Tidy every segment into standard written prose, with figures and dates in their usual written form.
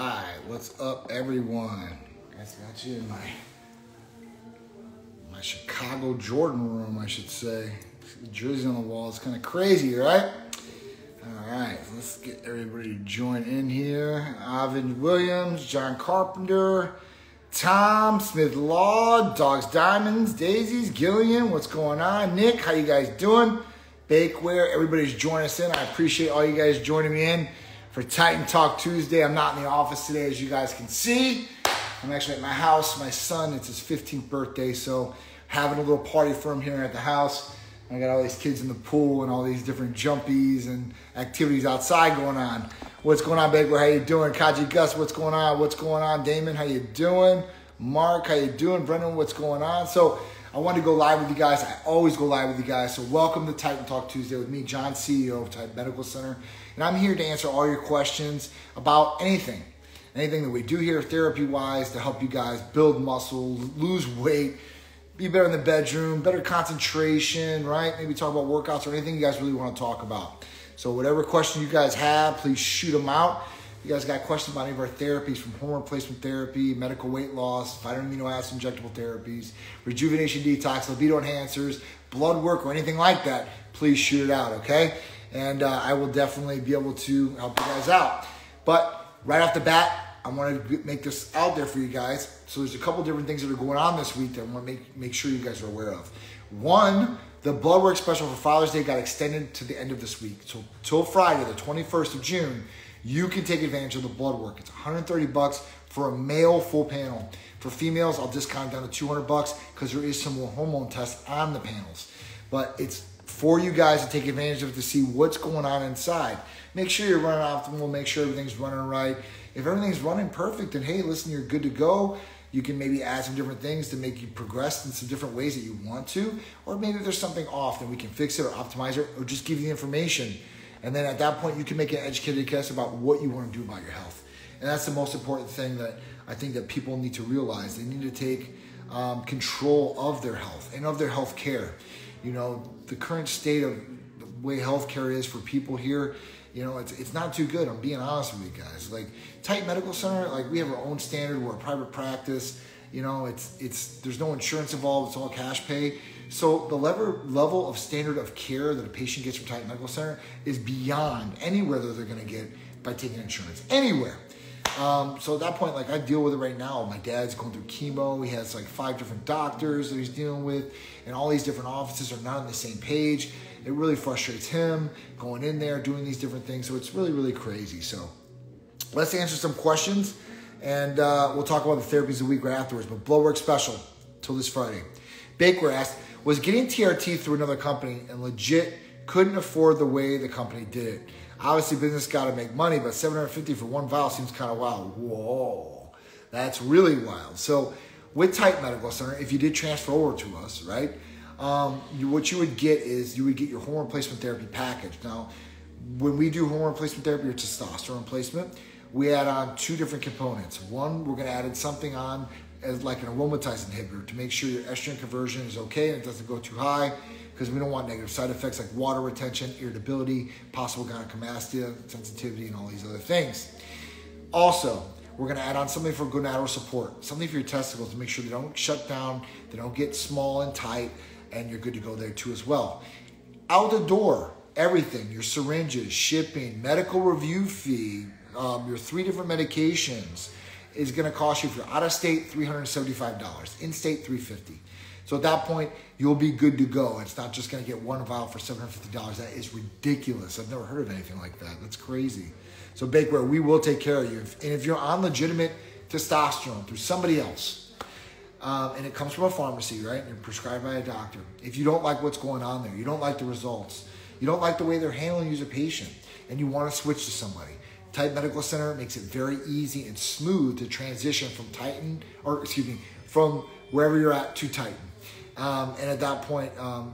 Alright, what's up everyone? Guess I got you in my Chicago Jordan room, I should say. The jersey on the wall, it's kind of crazy, right? Alright, so let's get everybody to join in here. Ivan Williams, John Carpenter, Tom, Smith Law, Dogs Diamonds, Daisies, Gillian, what's going on? Nick, how you guys doing? Bakeware, everybody's joining us in. I appreciate all you guys joining me in for Titan Talk Tuesday. I'm not in the office today, as you guys can see. I'm actually at my house. My son, it's his 15th birthday, so having a little party for him here at the house. I got all these kids in the pool and all these different jumpies and activities outside going on. What's going on, Bakeware? How you doing? Kaji Gus, what's going on? What's going on? Damon, how you doing? Mark, how you doing? Brendan, what's going on? So I wanted to go live with you guys. I always go live with you guys. So welcome to Titan Talk Tuesday with me, John, CEO of Titan Medical Center. And I'm here to answer all your questions about anything. Anything that we do here therapy-wise to help you guys build muscle, lose weight, be better in the bedroom, better concentration, right? Maybe talk about workouts or anything you guys really want to talk about. So whatever question you guys have, please shoot them out. If you guys got questions about any of our therapies, from hormone replacement therapy, medical weight loss, vitamin amino acid injectable therapies, rejuvenation detox, libido enhancers, blood work, or anything like that, please shoot it out, okay? And I will definitely be able to help you guys out. But right off the bat, I want to make this out there for you guys. So there's a couple different things that are going on this week that I want to make sure you guys are aware of. One, the blood work special for Father's Day got extended to the end of this week. So till Friday, the 21st of June, you can take advantage of the blood work. It's $130 for a male full panel. For females, I'll discount down to $200 because there is some more hormone tests on the panels. But it's for you guys to take advantage of to see what's going on inside. Make sure you're running optimal. Make sure everything's running right. If everything's running perfect, then hey, listen, you're good to go. You can maybe add some different things to make you progress in some different ways that you want to. Or maybe if there's something off, then we can fix it or optimize it or just give you the information. And then at that point, you can make an educated guess about what you want to do about your health. And that's the most important thing that I think that people need to realize. They need to take control of their health and of their health care. You know, the current state of the way healthcare is for people here, you know, it's not too good. I'm being honest with you guys. Like Titan Medical Center, like we have our own standard. We're a private practice. You know, there's no insurance involved. It's all cash pay. So the level of standard of care that a patient gets from Titan Medical Center is beyond anywhere that they're going to get by taking insurance anywhere. So at that point, like I deal with it right now. My dad's going through chemo. He has like 5 different doctors that he's dealing with, and all these different offices are not on the same page. It really frustrates him going in there, doing these different things. So it's really, really crazy. So let's answer some questions, and we'll talk about the therapies of the week right afterwards. But blood work special till this Friday. Bakeware asked, was getting TRT through another company and legit couldn't afford the way the company did it. Obviously, business got to make money, but $750 for one vial seems kind of wild. Whoa, that's really wild. So with Titan Medical Center, if you did transfer over to us, right, what you would get is you would get your hormone replacement therapy package. Now, when we do hormone replacement therapy or testosterone replacement, we add on 2 different components. One, we're going to add in something on as like an aromatase inhibitor to make sure your estrogen conversion is okay and it doesn't go too high, because we don't want negative side effects like water retention, irritability, possible gynecomastia, sensitivity, and all these other things. Also, we're going to add on something for gonadal support, something for your testicles to make sure they don't shut down, they don't get small and tight, and you're good to go there too as well. Out the door, everything, your syringes, shipping, medical review fee, your 3 different medications, is going to cost you, if you're out of state, $375, in state $350. So at that point, you'll be good to go. It's not just going to get one vial for $750. That is ridiculous. I've never heard of anything like that. That's crazy. So Bakeware, we will take care of you. And if you're on legitimate testosterone through somebody else, and it comes from a pharmacy, right, and you're prescribed by a doctor, if you don't like what's going on there, you don't like the results, you don't like the way they're handling you as a patient, and you want to switch to somebody, Titan Medical Center makes it very easy and smooth to transition from Titan, or excuse me, from wherever you're at to Titan. And at that point,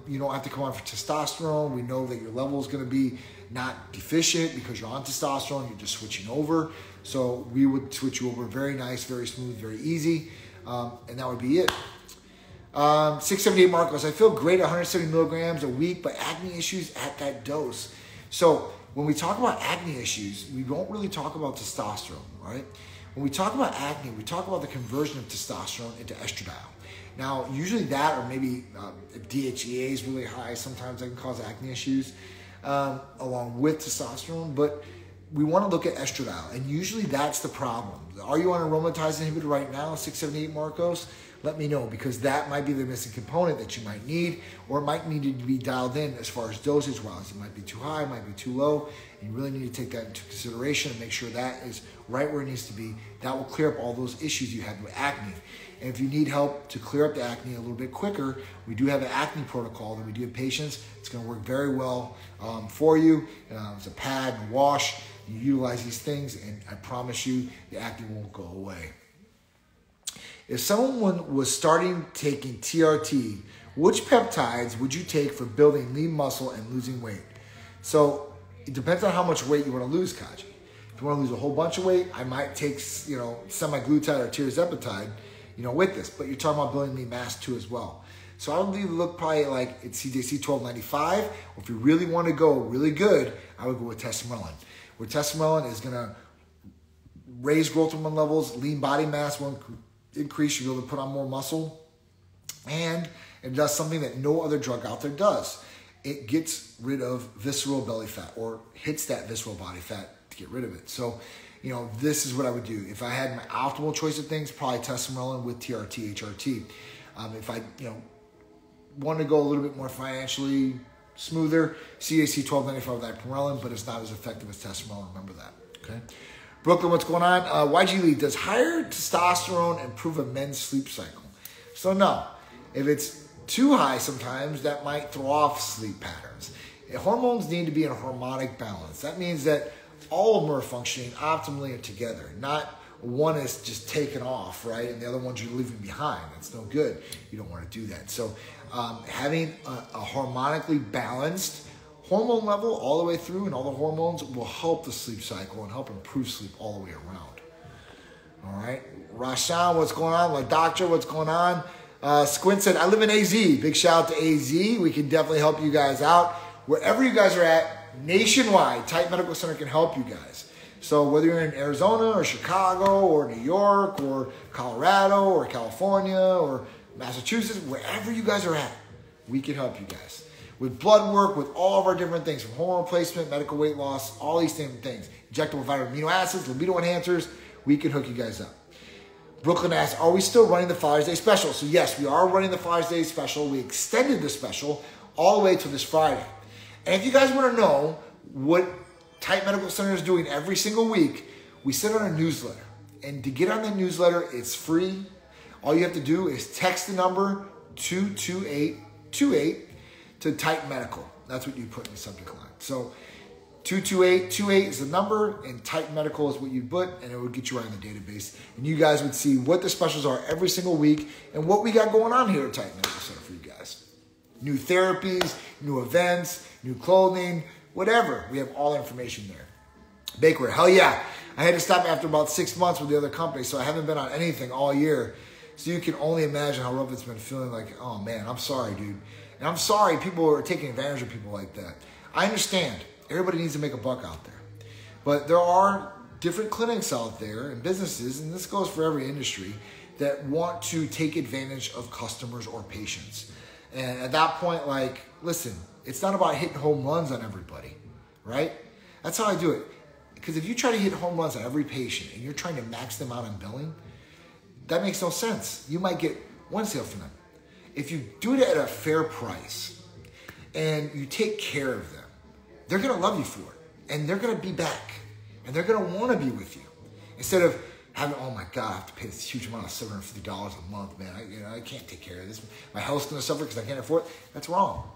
you don't have to come on for testosterone. We know that your level is going to be not deficient because you're on testosterone. You're just switching over. So we would switch you over very nice, very smooth, very easy. And that would be it. 678 Marcos, I feel great at 170 milligrams a week, but acne issues at that dose. So When we talk about acne issues, we don't really talk about testosterone, right? When we talk about acne, we talk about the conversion of testosterone into estradiol. Now, usually that, or maybe if DHEA is really high, sometimes that can cause acne issues along with testosterone, but we want to look at estradiol, and usually that's the problem. Are you on an aromatase inhibitor right now, 678 Marcos? Let me know, because that might be the missing component that you might need, or it might need to be dialed in as far as dosage-wise. It might be too high, it might be too low, and you really need to take that into consideration and make sure that is right where it needs to be. That will clear up all those issues you had with acne. And if you need help to clear up the acne a little bit quicker, we do have an acne protocol that we do have patients. It's going to work very well for you. It's a pad and wash. You utilize these things, and I promise you the acne won't go away. If someone was starting taking TRT, which peptides would you take for building lean muscle and losing weight? So it depends on how much weight you want to lose, Kaji. If you want to lose a whole bunch of weight, I might take, you know, semaglutide or tirzepatide, you know, with this, but you're talking about building lean mass too as well. So I would look probably at like at CJC 1295, or if you really want to go really good, I would go with Tesamorelin, where Tesamorelin is going to raise growth hormone levels, lean body mass will increase, you'll be able to put on more muscle, and it does something that no other drug out there does. It gets rid of visceral belly fat, or hits that visceral body fat to get rid of it. So, you know, this is what I would do. If I had my optimal choice of things, probably tesamorelin with TRT, HRT. If I, you know, want to go a little bit more financially smoother, CAC 1295 with iPamorelin, but it's not as effective as tesamorelin. Remember that, okay? Brooklyn, what's going on? YG Lee, does higher testosterone improve a men's sleep cycle? So no, if it's too high sometimes, that might throw off sleep patterns. Hormones need to be in a harmonic balance. That means that all of them are functioning optimally together, not one is just taken off, right? And the other ones you're leaving behind. That's no good. You don't want to do that. So having a harmonically balanced hormone level all the way through and all the hormones will help the sleep cycle and help improve sleep all the way around. All right. Rashan, what's going on? My doctor, what's going on? Squint said, I live in AZ. Big shout out to AZ. We can definitely help you guys out. Wherever you guys are at, nationwide, Titan Medical Center can help you guys. So whether you're in Arizona or Chicago or New York or Colorado or California or Massachusetts, wherever you guys are at, we can help you guys. With blood work, with all of our different things, from hormone replacement, medical weight loss, all these different things, injectable vitamin amino acids, libido enhancers, we can hook you guys up. Brooklyn asks, are we still running the Father's Day special? So yes, we are running the Father's Day special. We extended the special all the way to this Friday. And if you guys want to know what Titan Medical Center is doing every single week, we send out a newsletter. And to get on the newsletter, it's free. All you have to do is text the number 22828 to Titan Medical. That's what you put in the subject line. So 22828 is the number, and Titan Medical is what you put, and it would get you right in the database. And you guys would see what the specials are every single week and what we got going on here at Titan Medical Center for you guys. New therapies, new events, new clothing, whatever. We have all the information there. Bakeware, hell yeah. I had to stop after about 6 months with the other company, so I haven't been on anything all year. So you can only imagine how rough it's been feeling like, oh man, I'm sorry, dude. And I'm sorry people are taking advantage of people like that. I understand. Everybody needs to make a buck out there. But there are different clinics out there and businesses, and this goes for every industry, that want to take advantage of customers or patients. And at that point, like, listen, it's not about hitting home runs on everybody, right? That's how I do it. Because if you try to hit home runs on every patient and you're trying to max them out on billing, that makes no sense. You might get one sale from them. If you do it at a fair price and you take care of them, they're going to love you for it. And they're going to be back. And they're going to want to be with you. Instead of having, oh my God, I have to pay this huge amount of $750 a month, man. I can't take care of this. My health's going to suffer because I can't afford it. That's wrong.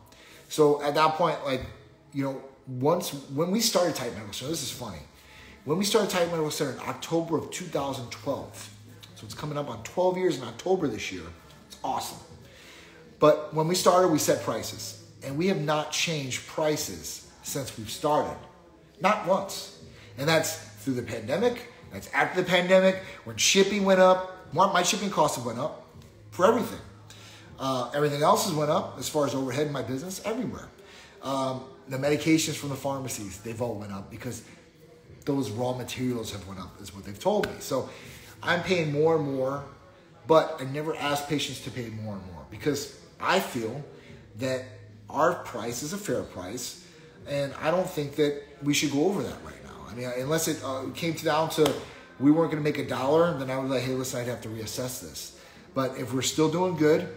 So at that point, like, you know, when we started Titan Medical Center, this is funny. When we started Titan Medical Center in October of 2012, so it's coming up on 12 years in October this year. It's awesome. But when we started, we set prices. And we have not changed prices since we've started. Not once. And that's through the pandemic. That's after the pandemic, when shipping went up. My shipping costs have went up for everything. Everything else has went up as far as overhead in my business, everywhere. The medications from the pharmacies, they've all went up because those raw materials have went up is what they've told me. So I'm paying more and more, but I never ask patients to pay more and more because I feel that our price is a fair price, and I don't think that we should go over that right now. I mean, unless it came down to we weren't going to make $1, then I would like, hey, listen, I'd have to reassess this. But if we're still doing good,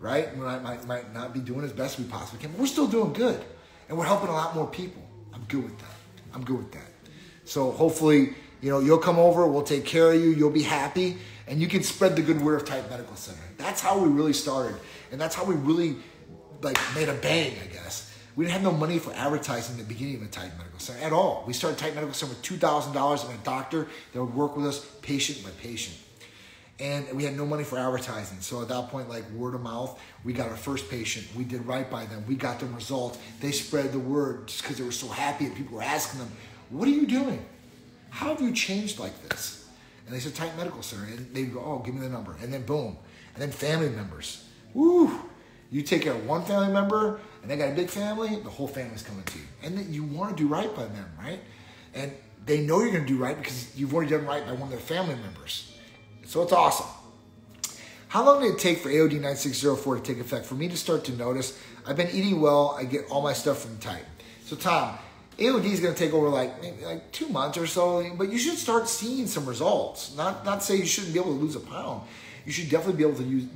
right, we might not be doing as best we possibly can, but we're still doing good, and we're helping a lot more people. I'm good with that. I'm good with that. So hopefully, you know, you'll come over, we'll take care of you, you'll be happy, and you can spread the good word of Titan Medical Center. That's how we really started, and that's how we really, like, made a bang, I guess. We didn't have no money for advertising at the beginning of the Titan Medical Center at all. We started Titan Medical Center with $2,000 and a doctor that would work with us patient by patient. And we had no money for advertising. So at that point, like word of mouth, we got our first patient. We did right by them. We got them results. They spread the word just because they were so happy and people were asking them, what are you doing? How have you changed like this? And they said, Titan Medical Center. And they'd go, oh, give me the number. And then boom. And then family members. Woo! You take care of one family member, and they got a big family, the whole family's coming to you. And then you want to do right by them, right? And they know you're going to do right because you've already done right by one of their family members. So it's awesome. How long did it take for AOD 9604 to take effect? For me to start to notice, I've been eating well. I get all my stuff from Titan. So Tom, AOD is going to take over maybe 2 months or so, but you should start seeing some results. Not say you shouldn't be able to lose a pound. You should definitely be able to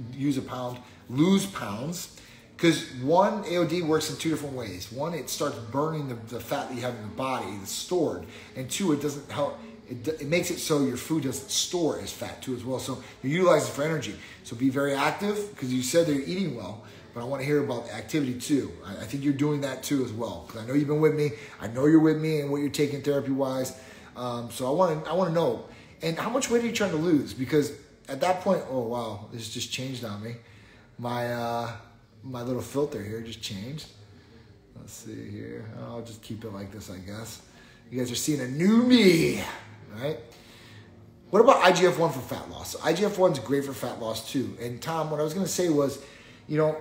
lose pounds. Because one, AOD works in two different ways. One, it starts burning the fat that you have in the body that's stored. And two, it doesn't help. It makes it so your food doesn't store as fat too as well. So you utilize it for energy. So be very active because you said that you're eating well. But I want to hear about activity too. I think you're doing that too as well. Because I know you've been with me. I know you're with me and what you're taking therapy-wise. So I want to know. And how much weight are you trying to lose? Because at that point, oh, wow, this just changed on me. My little filter here just changed. Let's see here. I'll just keep it like this, I guess. You guys are seeing a new me, right? What about IGF-1 for fat loss? So IGF-1 is great for fat loss too. And Tom, what I was going to say was, you know,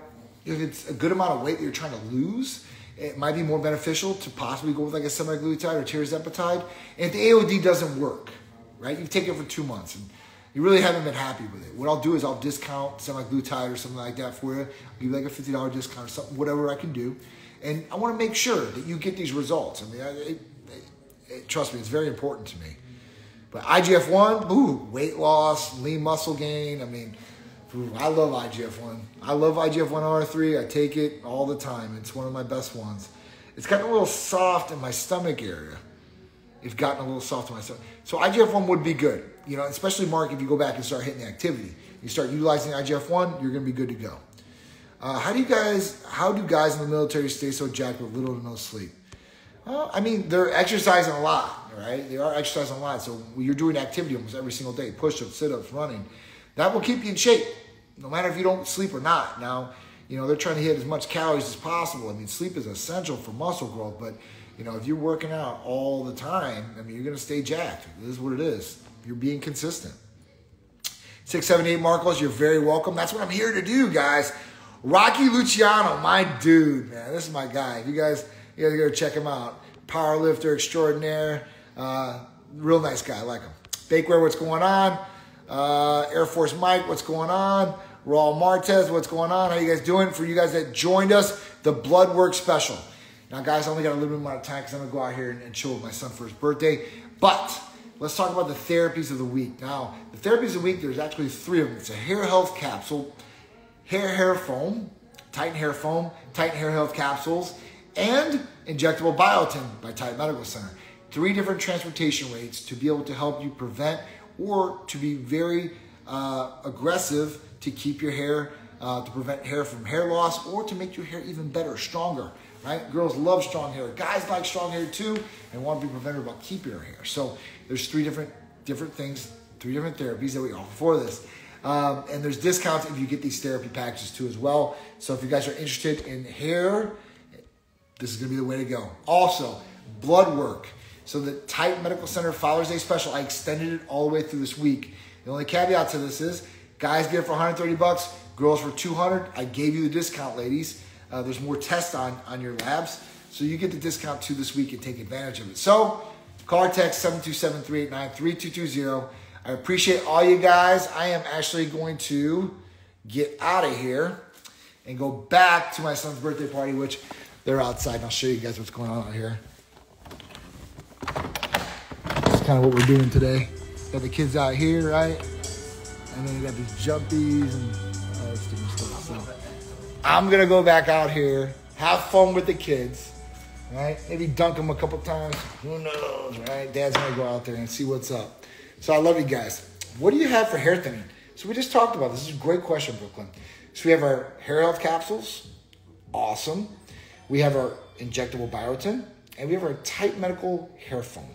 if it's a good amount of weight that you're trying to lose, it might be more beneficial to possibly go with like a semaglutide or tirzepatide. And if the AOD doesn't work, right? You've taken it for 2 months and you really haven't been happy with it. What I'll do is I'll discount semaglutide or something like that for you. I'll give you like a $50 discount or something, whatever I can do. And I want to make sure that you get these results. I mean, trust me, it's very important to me. But IGF-1, ooh, weight loss, lean muscle gain. I mean, ooh, I love IGF-1. I love IGF-1 R3. I take it all the time. It's one of my best ones. It's gotten a little soft in my stomach area. It's gotten a little soft in my stomach. So IGF-1 would be good. You know, especially, Mark, if you go back and start hitting the activity, you start utilizing IGF-1, you're going to be good to go. How do guys in the military stay so jacked with little to no sleep? Well, I mean, they're exercising a lot, right? They are exercising a lot. So you're doing activity almost every single day, push-ups, sit-ups, running. That will keep you in shape, no matter if you don't sleep or not. Now, you know, they're trying to hit as much calories as possible. I mean, sleep is essential for muscle growth, but, you know, if you're working out all the time, I mean, you're going to stay jacked. This is what it is. You're being consistent. 678 Marcos, you're very welcome. That's what I'm here to do, guys. Rocky Luciano, my dude, man. This is my guy. You guys go check him out. Powerlifter extraordinaire. Real nice guy. I like him. Bakeware, what's going on? Air Force Mike, what's going on? Raul Martez, what's going on? How you guys doing? For you guys that joined us, the blood work special. Now, guys, I only got a little bit amount of time because I'm going to go out here and chill with my son for his birthday. But let's talk about the therapies of the week. Now, the therapies of the week, there's actually 3 of them. It's a hair health capsule, hair foam, Titan hair foam, Titan hair health capsules, and injectable biotin by Titan Medical Center. 3 different transportation rates to be able to help you prevent or to be very aggressive to keep your hair, to prevent hair from hair loss or to make your hair even better, stronger. Right? Girls love strong hair. Guys like strong hair too and want to be prevented about keeping your hair. So there's 3 different things, 3 different therapies that we offer for this. And there's discounts if you get these therapy packages too as well. So if you guys are interested in hair, this is going to be the way to go. Also, blood work. So the Titan Medical Center Father's Day special, I extended it all the way through this week. The only caveat to this is guys get it for $130, girls for $200. I gave you the discount, ladies. There's more tests on your labs. So you get the discount too this week and take advantage of it. So call or text 727-389-3220. I appreciate all you guys. I am actually going to get out of here and go back to my son's birthday party, which they're outside, and I'll show you guys what's going on out here. That's kind of what we're doing today. Got the kids out here, right? And then we got these jumpies and all this different stuff. So I'm gonna go back out here, have fun with the kids, right? Maybe dunk them a couple times. Who knows, right? Dad's gonna go out there and see what's up. So I love you guys. What do you have for hair thinning? So we just talked about this. This is a great question, Brooklyn. So we have our hair health capsules, awesome. We have our injectable biotin, and we have our Titan Medical hair foam.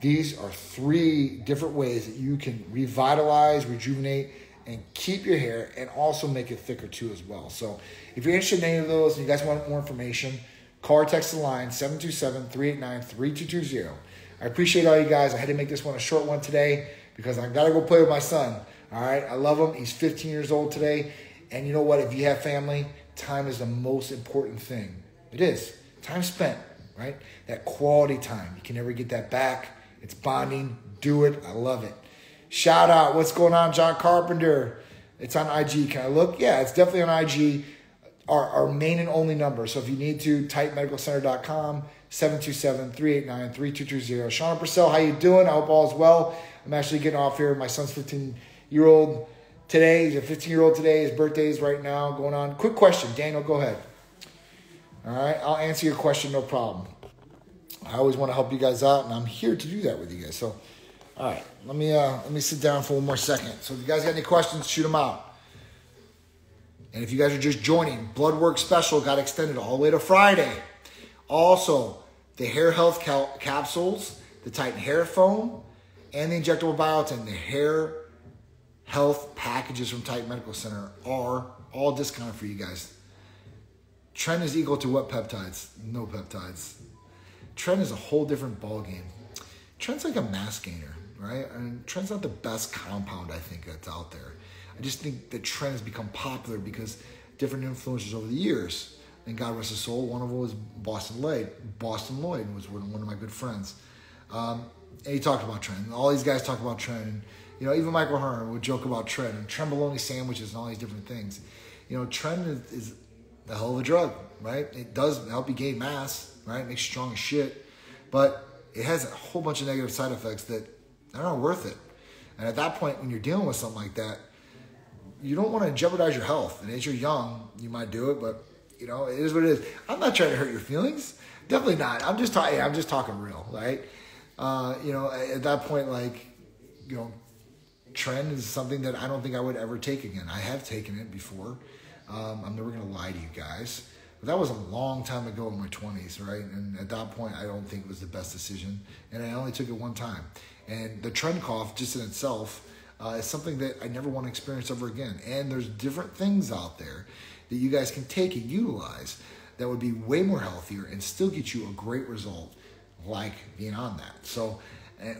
These are three different ways that you can revitalize, rejuvenate, and keep your hair, and also make it thicker too as well. So if you're interested in any of those and you guys want more information, call or text the line 727-389-3220. I appreciate all you guys. I had to make this one a short one today because I gotta go play with my son. All right, I love him. He's 15 years old today. And you know what? If you have family, time is the most important thing. It is. Time spent, right? That quality time. You can never get that back. It's bonding. Do it. I love it. Shout out. What's going on, John Carpenter? It's on IG. Can I look? Yeah, it's definitely on IG. Our main and only number. So if you need to, titanmedicalcenter.com, 727-389-3220. Shauna Purcell, how you doing? I hope all is well. I'm actually getting off here. My son's 15-year-old. Today, he's a 15-year-old today. His birthday is right now going on. Quick question. Daniel, go ahead. All right. I'll answer your question. No problem. I always want to help you guys out, and I'm here to do that with you guys. So, all right. Let me sit down for one more second. So if you guys got any questions, shoot them out. And if you guys are just joining, blood work special got extended all the way to Friday. Also, the hair health capsules, the Titan hair foam, and the injectable biotin, the hair health packages from Titan Medical Center are all discounted for you guys. Tren is equal to what peptides? No peptides. Tren is a whole different ball game. Tren's like a mass gainer, right? And Tren's not the best compound, I think, that's out there. I just think that Tren has become popular because different influencers over the years, and God rest his soul, one of them was Boston Lloyd. Boston Lloyd was one of my good friends. And he talked about Tren. All these guys talk about Tren. And, you know, even Michael Hearn would joke about Tren and Trembolone sandwiches and all these different things. You know, Tren is a hell of a drug, right? It does help you gain mass, right? It makes you strong as shit. But it has a whole bunch of negative side effects that are not worth it. And at that point, when you're dealing with something like that, you don't want to jeopardize your health. And as you're young, you might do it, but, you know, it is what it is. I'm not trying to hurt your feelings. Definitely not. I'm just talking real, right? You know, at that point, like, you know, Tren is something that I don't think I would ever take again. I have taken it before. I'm never going to lie to you guys. But that was a long time ago in my 20s, right? And at that point, I don't think it was the best decision. And I only took it one time. And the Tren cough just in itself is something that I never want to experience ever again. And there's different things out there that you guys can take and utilize that would be way more healthier and still get you a great result, like being on that. So,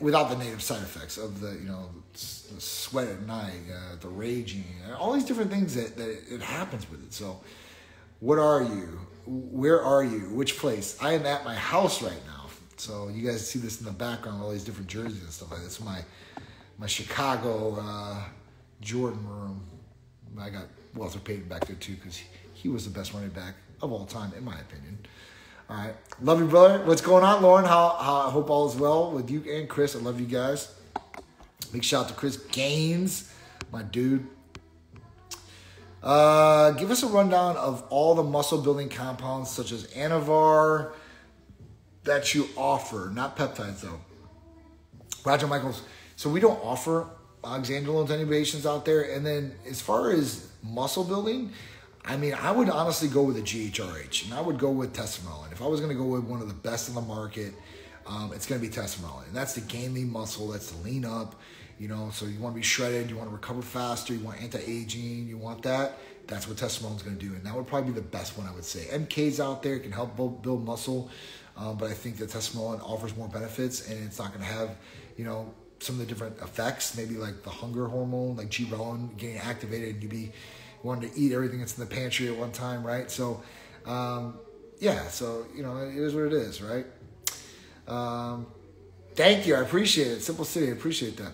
without the negative side effects of the, you know, the sweat at night, the raging, all these different things that it happens with it. So what are you? Where are you? Which place? I am at my house right now. So you guys see this in the background, all these different jerseys and stuff like that. It's my Chicago Jordan room. I got Walter Payton back there too because he was the best running back of all time, in my opinion. All right. Love you, brother. What's going on, Lauren? How I hope all is well with you and Chris. I love you guys. Big shout out to Chris Gaines, my dude. Give us a rundown of all the muscle-building compounds such as Anavar that you offer. Not peptides, though. Roger Michaels. So we don't offer oxandrolone to any patients out there. And then as far as muscle-building, I mean, I would honestly go with a GHRH, and I would go with Tesamorelin. If I was going to go with one of the best on the market, it's going to be Tesamorelin. And that's to gain lean muscle. That's to lean up, you know. So you want to be shredded. You want to recover faster. You want anti-aging. You want that. That's what Tesamorelin's going to do, and that would probably be the best one, I would say. MK's out there. It can help build muscle, but I think that Tesamorelin offers more benefits, and it's not going to have, you know, some of the different effects, maybe like the hunger hormone, like ghrelin getting activated, and you'd be wanted to eat everything that's in the pantry at one time, right? So yeah, so, you know, it is what it is, right? Thank you. I appreciate it. Simple City, I appreciate that.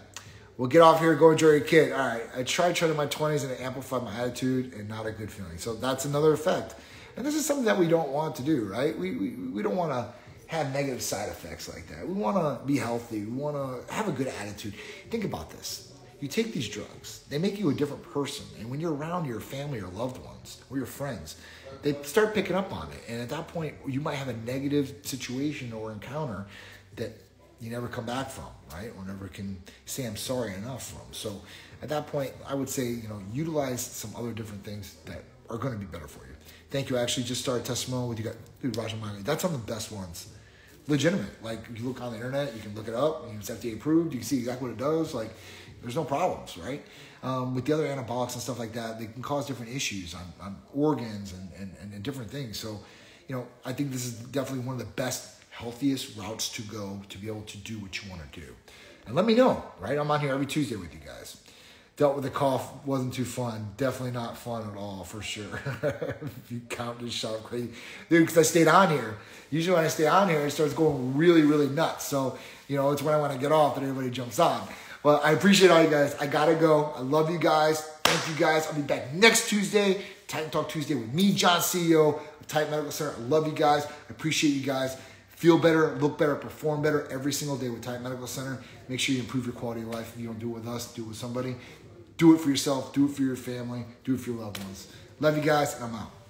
We'll get off here. Go enjoy your kid. All right. I tried treading my 20s and it amplified my attitude and not a good feeling. So that's another effect. And this is something that we don't want to do, right? We don't want to have negative side effects like that. We want to be healthy. We want to have a good attitude. Think about this. You take these drugs. They make you a different person. And when you're around your family or loved ones or your friends, they start picking up on it. And at that point, you might have a negative situation or encounter that you never come back from, right? Or never can say I'm sorry enough from. So at that point, I would say, you know, utilize some other different things that are going to be better for you. Thank you. I actually just started Tesamorelin with you guys. Dude, Rajamani, that's one of the best ones. Legitimate. Like, you look on the internet, you can look it up. It's FDA approved. You can see exactly what it does. Like, there's no problems, right? With the other anabolics and stuff like that, they can cause different issues on organs and different things. So, you know, I think this is definitely one of the best, healthiest routes to go to be able to do what you want to do. And let me know, right? I'm on here every Tuesday with you guys. Dealt with a cough, wasn't too fun. Definitely not fun at all, for sure. If you count this shot crazy. Dude, because I stayed on here. Usually when I stay on here, it starts going really, really nuts. So, you know, it's when I want to get off that everybody jumps on. Well, I appreciate all you guys. I got to go. I love you guys. Thank you guys. I'll be back next Tuesday, Titan Talk Tuesday with me, John, CEO of Titan Medical Center. I love you guys. I appreciate you guys. Feel better, look better, perform better every single day with Titan Medical Center. Make sure you improve your quality of life. If you don't do it with us, do it with somebody. Do it for yourself. Do it for your family. Do it for your loved ones. Love you guys, and I'm out.